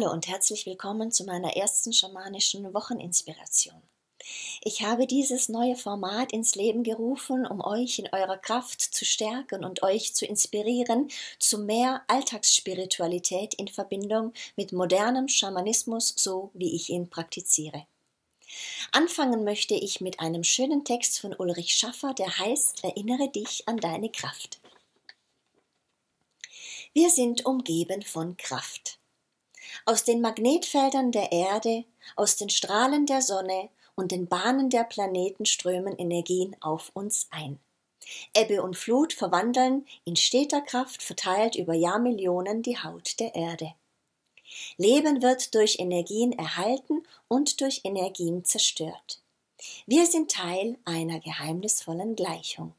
Hallo und herzlich willkommen zu meiner ersten schamanischen Wocheninspiration. Ich habe dieses neue Format ins Leben gerufen, um euch in eurer Kraft zu stärken und euch zu inspirieren zu mehr Alltagsspiritualität in Verbindung mit modernem Schamanismus, so wie ich ihn praktiziere. Anfangen möchte ich mit einem schönen Text von Ulrich Schaffer, der heißt »Erinnere dich an deine Kraft«. Wir sind umgeben von Kraft. Aus den Magnetfeldern der Erde, aus den Strahlen der Sonne und den Bahnen der Planeten strömen Energien auf uns ein. Ebbe und Flut verwandeln in steter Kraft verteilt über Jahrmillionen die Haut der Erde. Leben wird durch Energien erhalten und durch Energien zerstört. Wir sind Teil einer geheimnisvollen Gleichung,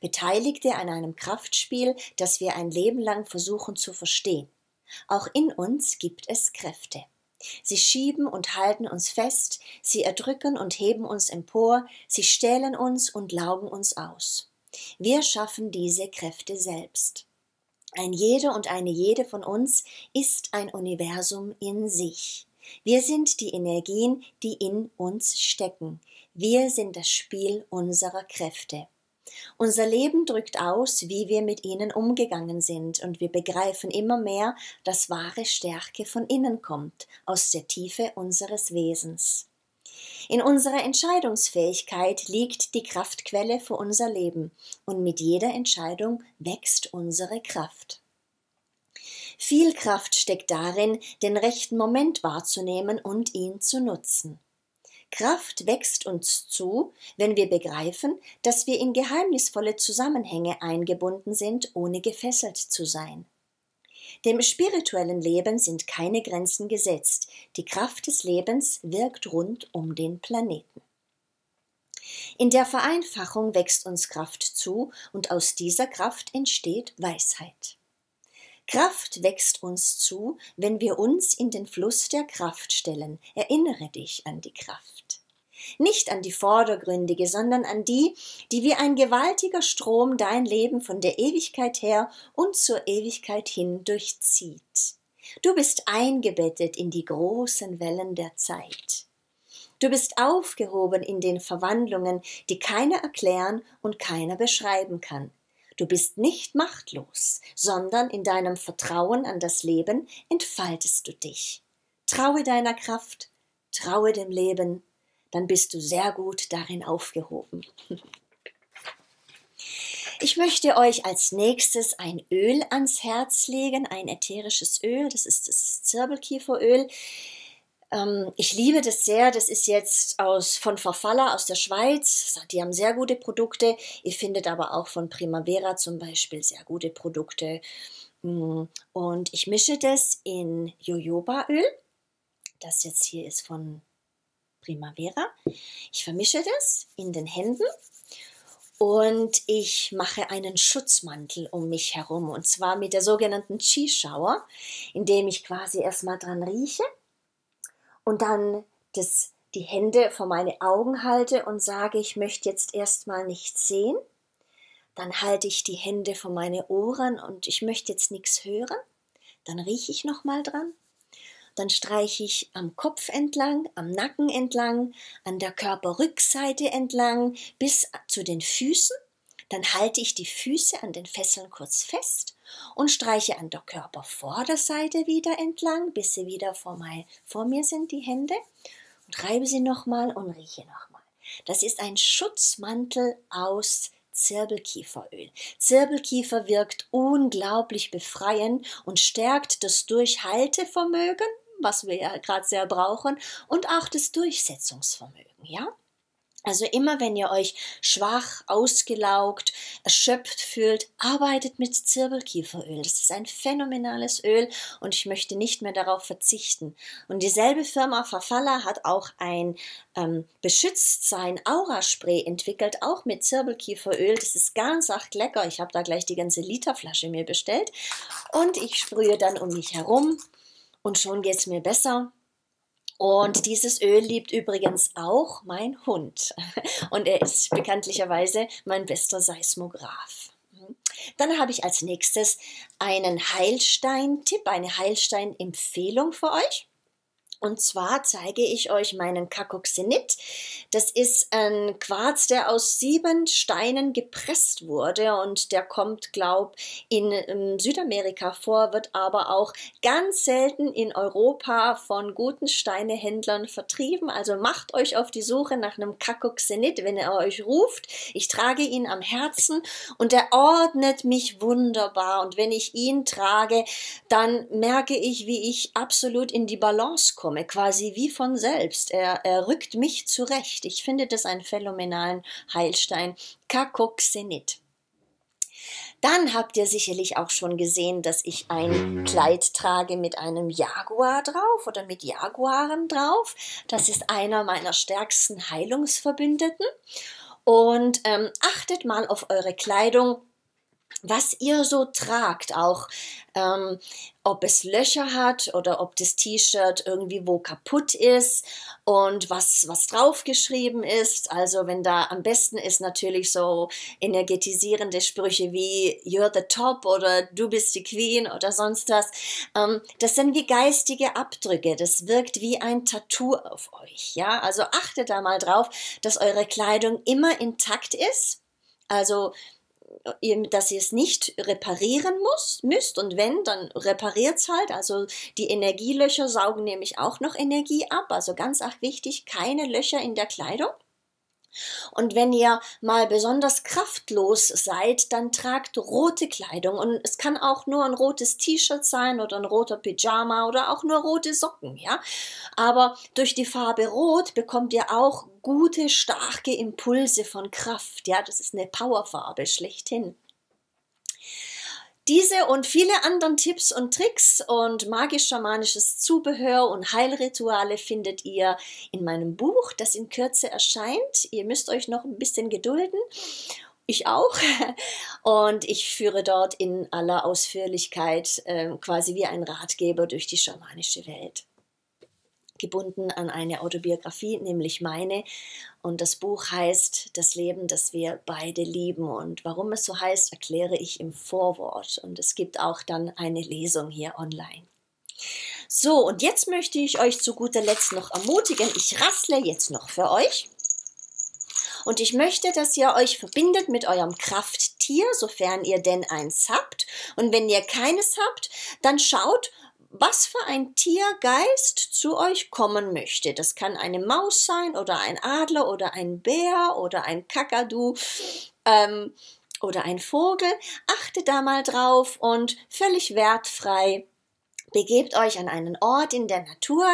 Beteiligte an einem Kraftspiel, das wir ein Leben lang versuchen zu verstehen. Auch in uns gibt es Kräfte. Sie schieben und halten uns fest, sie erdrücken und heben uns empor, sie stählen uns und laugen uns aus. Wir schaffen diese Kräfte selbst. Ein jeder und eine jede von uns ist ein Universum in sich. Wir sind die Energien, die in uns stecken. Wir sind das Spiel unserer Kräfte. Unser Leben drückt aus, wie wir mit ihnen umgegangen sind, und wir begreifen immer mehr, dass wahre Stärke von innen kommt, aus der Tiefe unseres Wesens. In unserer Entscheidungsfähigkeit liegt die Kraftquelle für unser Leben, und mit jeder Entscheidung wächst unsere Kraft. Viel Kraft steckt darin, den rechten Moment wahrzunehmen und ihn zu nutzen. Kraft wächst uns zu, wenn wir begreifen, dass wir in geheimnisvolle Zusammenhänge eingebunden sind, ohne gefesselt zu sein. Dem spirituellen Leben sind keine Grenzen gesetzt. Die Kraft des Lebens wirkt rund um den Planeten. In der Vereinfachung wächst uns Kraft zu, und aus dieser Kraft entsteht Weisheit. Kraft wächst uns zu, wenn wir uns in den Fluss der Kraft stellen. Erinnere dich an die Kraft. Nicht an die vordergründige, sondern an die, die wie ein gewaltiger Strom dein Leben von der Ewigkeit her und zur Ewigkeit hin durchzieht. Du bist eingebettet in die großen Wellen der Zeit. Du bist aufgehoben in den Verwandlungen, die keiner erklären und keiner beschreiben kann. Du bist nicht machtlos, sondern in deinem Vertrauen an das Leben entfaltest du dich. Traue deiner Kraft, traue dem Leben, dann bist du sehr gut darin aufgehoben. Ich möchte euch als nächstes ein Öl ans Herz legen, ein ätherisches Öl, das ist das Zirbelkieferöl. Ich liebe das sehr, das ist jetzt von Farfalla aus der Schweiz, die haben sehr gute Produkte, ihr findet aber auch von Primavera zum Beispiel sehr gute Produkte. Und ich mische das in Jojobaöl, das jetzt hier ist von Primavera. Ich vermische das in den Händen. Und ich mache einen Schutzmantel um mich herum, und zwar mit der sogenannten Chi-Shower, indem ich quasi erstmal dran rieche. Und dann die Hände vor meine Augen halte und sage, ich möchte jetzt erstmal nichts sehen. Dann halte ich die Hände vor meine Ohren und ich möchte jetzt nichts hören. Dann rieche ich nochmal dran. Dann streiche ich am Kopf entlang, am Nacken entlang, an der Körperrückseite entlang bis zu den Füßen. Dann halte ich die Füße an den Fesseln kurz fest und streiche an der Körpervorderseite wieder entlang, bis sie wieder vor mir sind, die Hände. Und reibe sie nochmal und rieche nochmal. Das ist ein Schutzmantel aus Zirbelkieferöl. Zirbelkiefer wirkt unglaublich befreiend und stärkt das Durchhaltevermögen, was wir ja gerade sehr brauchen, und auch das Durchsetzungsvermögen, ja? Also immer, wenn ihr euch schwach, ausgelaugt, erschöpft fühlt, arbeitet mit Zirbelkieferöl. Das ist ein phänomenales Öl und ich möchte nicht mehr darauf verzichten. Und dieselbe Firma Farfalla hat auch ein Beschütztsein-Aura-Spray entwickelt, auch mit Zirbelkieferöl. Das ist ganz arg lecker. Ich habe da gleich die ganze Literflasche mir bestellt. Und ich sprühe dann um mich herum und schon geht es mir besser. Und dieses Öl liebt übrigens auch mein Hund. Und er ist bekanntlicherweise mein bester Seismograph. Dann habe ich als nächstes einen Heilstein-Tipp, eine Heilstein-Empfehlung für euch. Und zwar zeige ich euch meinen Kakoxenit. Das ist ein Quarz, der aus 7 Steinen gepresst wurde und der kommt, glaube ich, in Südamerika vor, wird aber auch ganz selten in Europa von guten Steinehändlern vertrieben. Also macht euch auf die Suche nach einem Kakoxenit, wenn er euch ruft. Ich trage ihn am Herzen und er ordnet mich wunderbar. Und wenn ich ihn trage, dann merke ich, wie ich absolut in die Balance komme. Quasi wie von selbst. Er rückt mich zurecht. Ich finde das einen phänomenalen Heilstein. Kakoxenit. Dann habt ihr sicherlich auch schon gesehen, dass ich ein Kleid trage mit einem Jaguar drauf oder mit Jaguaren drauf. Das ist einer meiner stärksten Heilungsverbündeten. Und achtet mal auf eure Kleidung, was ihr so tragt, auch ob es Löcher hat oder ob das T-Shirt irgendwie wo kaputt ist und was draufgeschrieben ist. Also wenn da am besten ist natürlich so energetisierende Sprüche wie "You're the top" oder "Du bist die Queen" oder sonst was. Das sind wie geistige Abdrücke. Das wirkt wie ein Tattoo auf euch. Ja? Also achtet da mal drauf, dass eure Kleidung immer intakt ist. Also dass ihr es nicht reparieren müsst, und wenn, dann repariert es halt. Also die Energielöcher saugen nämlich auch noch Energie ab, also ganz wichtig, keine Löcher in der Kleidung. Und wenn ihr mal besonders kraftlos seid, dann tragt rote Kleidung, und es kann auch nur ein rotes T-Shirt sein oder ein roter Pyjama oder auch nur rote Socken, ja. Aber durch die Farbe Rot bekommt ihr auch gute, starke Impulse von Kraft, ja. Das ist eine Powerfarbe schlechthin. Diese und viele anderen Tipps und Tricks und magisch-schamanisches Zubehör und Heilrituale findet ihr in meinem Buch, das in Kürze erscheint. Ihr müsst euch noch ein bisschen gedulden. Ich auch. Und ich führe dort in aller Ausführlichkeit quasi wie ein Ratgeber durch die schamanische Welt. Gebunden an eine Autobiografie, nämlich meine. Und das Buch heißt "Das Leben, das wir beide lieben". Und warum es so heißt, erkläre ich im Vorwort. Und es gibt auch dann eine Lesung hier online. So, und jetzt möchte ich euch zu guter Letzt noch ermutigen. Ich rassle jetzt noch für euch. Und ich möchte, dass ihr euch verbindet mit eurem Krafttier, sofern ihr denn eins habt. Und wenn ihr keines habt, dann schaut, was für ein Tiergeist zu euch kommen möchte. Das kann eine Maus sein oder ein Adler oder ein Bär oder ein Kakadu oder ein Vogel. Achtet da mal drauf und völlig wertfrei begebt euch an einen Ort in der Natur.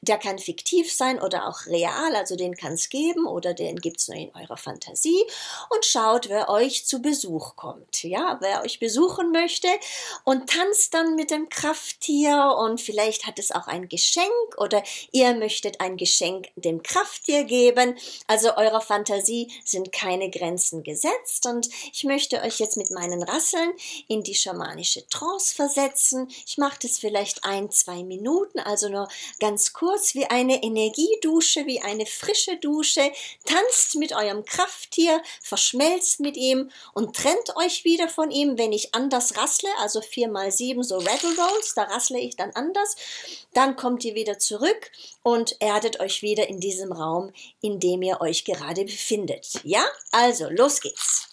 Der kann fiktiv sein oder auch real, also den kann es geben oder den gibt es nur in eurer Fantasie, und schaut, wer euch zu Besuch kommt, ja, wer euch besuchen möchte, und tanzt dann mit dem Krafttier, und vielleicht hat es auch ein Geschenk oder ihr möchtet ein Geschenk dem Krafttier geben. Also eurer Fantasie sind keine Grenzen gesetzt, und ich möchte euch jetzt mit meinen Rasseln in die schamanische Trance versetzen. Ich mache das für vielleicht 1-2 Minuten, also nur ganz kurz, wie eine Energiedusche, wie eine frische Dusche. Tanzt mit eurem Krafttier, verschmelzt mit ihm und trennt euch wieder von ihm, wenn ich anders rassle, also 4x7 so Rattle Rolls, da rassle ich dann anders. Dann kommt ihr wieder zurück und erdet euch wieder in diesem Raum, in dem ihr euch gerade befindet. Ja, also los geht's.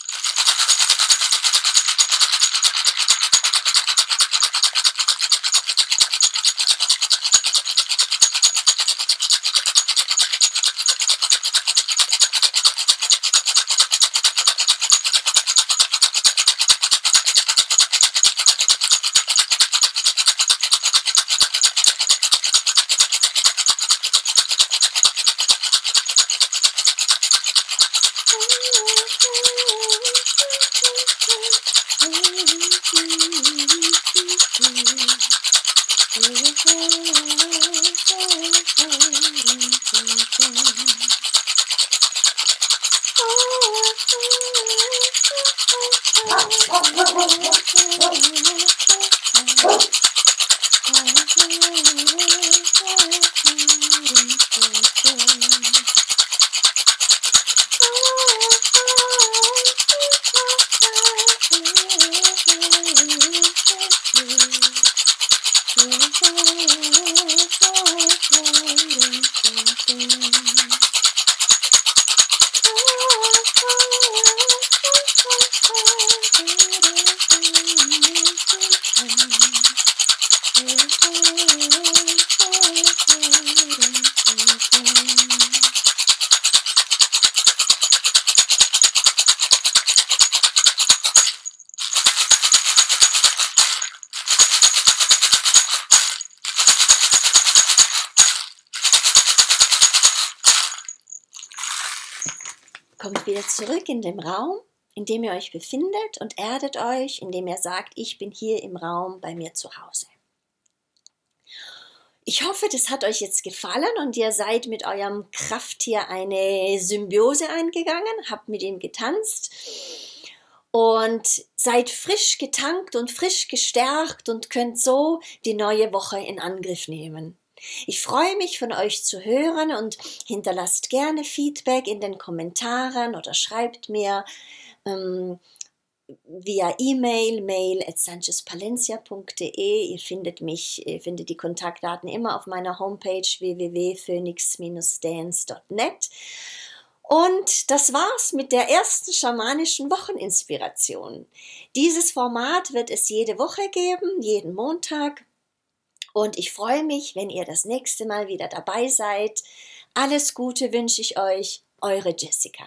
Kommt wieder zurück in den Raum, in dem ihr euch befindet, und erdet euch, indem ihr sagt, ich bin hier im Raum bei mir zu Hause. Ich hoffe, das hat euch jetzt gefallen und ihr seid mit eurem Krafttier eine Symbiose eingegangen, habt mit ihm getanzt und seid frisch getankt und frisch gestärkt und könnt so die neue Woche in Angriff nehmen. Ich freue mich, von euch zu hören, und hinterlasst gerne Feedback in den Kommentaren oder schreibt mir via E-Mail, mail@sanchez-palencia.de. Ihr findet die Kontaktdaten immer auf meiner Homepage www.phoenix-dance.net. Und das war's mit der ersten schamanischen Wocheninspiration. Dieses Format wird es jede Woche geben, jeden Montag. Und ich freue mich, wenn ihr das nächste Mal wieder dabei seid. Alles Gute wünsche ich euch, eure Jessica.